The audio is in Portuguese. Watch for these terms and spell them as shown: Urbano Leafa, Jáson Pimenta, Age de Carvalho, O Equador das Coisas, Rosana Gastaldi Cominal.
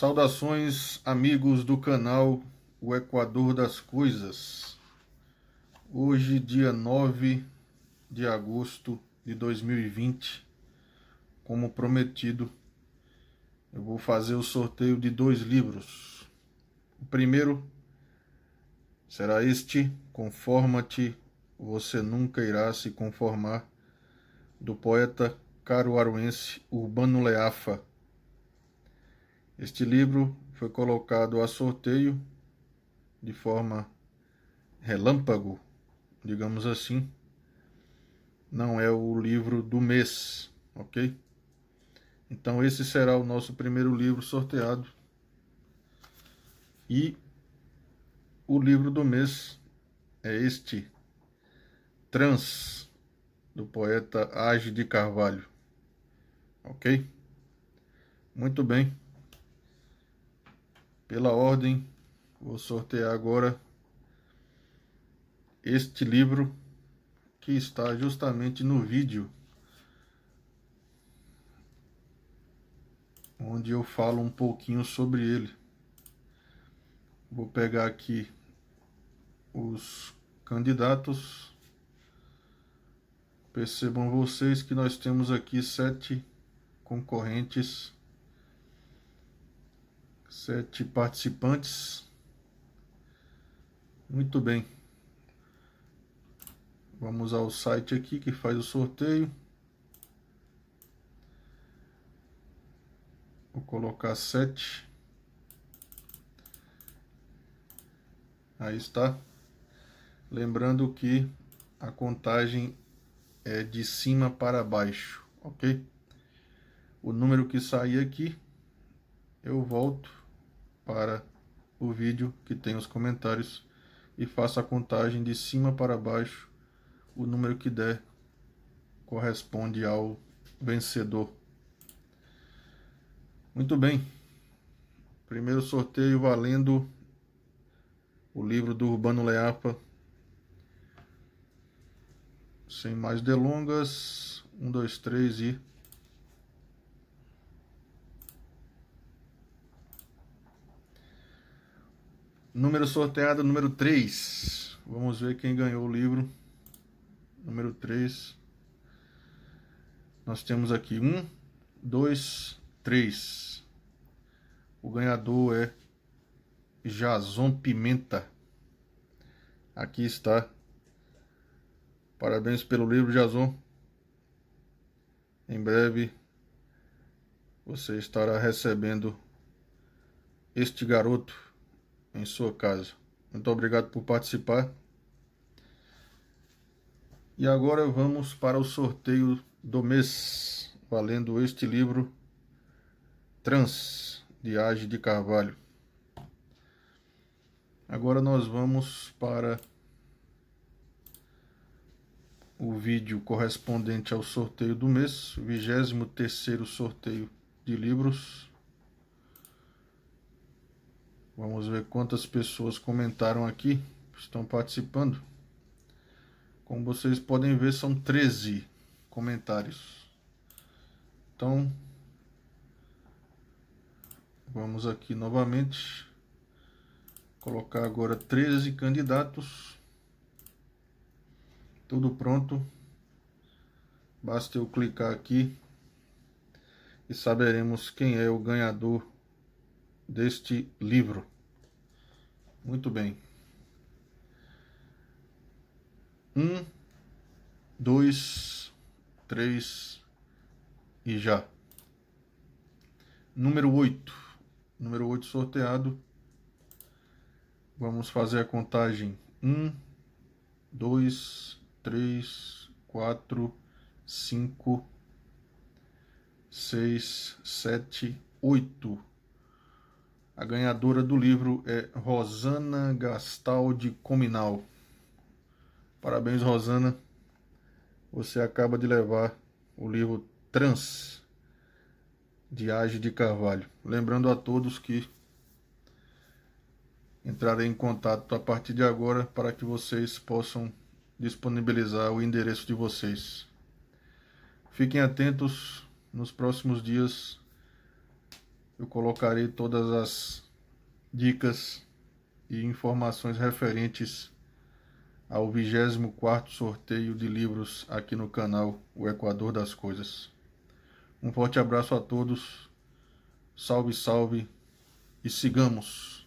Saudações, amigos do canal O Equador das Coisas. Hoje, dia 9 de agosto de 2020, como prometido, eu vou fazer o sorteio de dois livros. O primeiro será este, Conforma-te, Você Nunca Irá Se Conformar, do poeta caruaruense Urbano Leafa. Este livro foi colocado a sorteio de forma relâmpago, digamos assim. Não é o livro do mês, ok? Então esse será o nosso primeiro livro sorteado. E o livro do mês é este, Trans, do poeta Age de Carvalho, ok? Muito bem. Pela ordem, vou sortear agora este livro que está justamente no vídeo onde eu falo um pouquinho sobre ele. Vou pegar aqui os candidatos. Percebam vocês que nós temos aqui 7 concorrentes, 7 participantes. Muito bem. Vamos ao site aqui que faz o sorteio. Vou colocar 7. Aí está. Lembrando que a contagem é de cima para baixo, ok? O número que sair aqui, eu volto para o vídeo que tem os comentários e faço a contagem de cima para baixo. O número que der corresponde ao vencedor. Muito bem. Primeiro sorteio valendo o livro do Urbano Leafa. Sem mais delongas, 1, 2, 3 e... Número sorteado, número 3. Vamos ver quem ganhou o livro. Número 3. Nós temos aqui 1, 2, 3. O ganhador é Jáson Pimenta. Aqui está. Parabéns pelo livro, Jáson. Em breve você estará recebendo este garoto em sua casa. Muito obrigado por participar. E agora vamos para o sorteio do mês, valendo este livro Trans, de Age de Carvalho. Agora nós vamos para o vídeo correspondente ao sorteio do mês, 23º sorteio de livros. Vamos ver quantas pessoas comentaram aqui, estão participando. Como vocês podem ver, são 13 comentários. Então, vamos aqui novamente. Colocar agora 13 candidatos. Tudo pronto. Basta eu clicar aqui e saberemos quem é o ganhador deste livro. Muito bem. 1, 2, 3 e já. Número 8. Número 8 sorteado. Vamos fazer a contagem. 1, 2, 3, 4, 5, 6, 7, 8. A ganhadora do livro é Rosana Gastaldi Cominal. Parabéns, Rosana. Você acaba de levar o livro Trans, de Age de Carvalho. Lembrando a todos que entrarei em contato a partir de agora para que vocês possam disponibilizar o endereço de vocês. Fiquem atentos nos próximos dias. eu colocarei todas as dicas e informações referentes ao 24º sorteio de livros aqui no canal O Equador das Coisas. Um forte abraço a todos, salve, salve e sigamos!